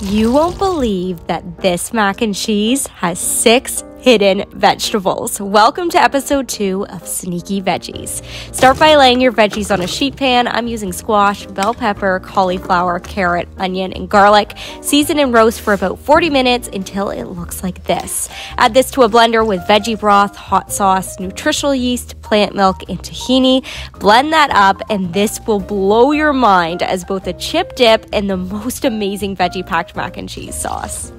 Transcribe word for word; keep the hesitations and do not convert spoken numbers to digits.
You won't believe that this mac and cheese has six hidden vegetables. Welcome to episode two of Sneaky Veggies. Start by laying your veggies on a sheet pan. I'm using squash, bell pepper, cauliflower, carrot, onion, and garlic. Season and roast for about forty minutes until it looks like this. Add this to a blender with veggie broth, hot sauce, nutritional yeast, plant milk, and tahini. Blend that up, and this will blow your mind as both a chip dip and the most amazing veggie-packed mac and cheese sauce.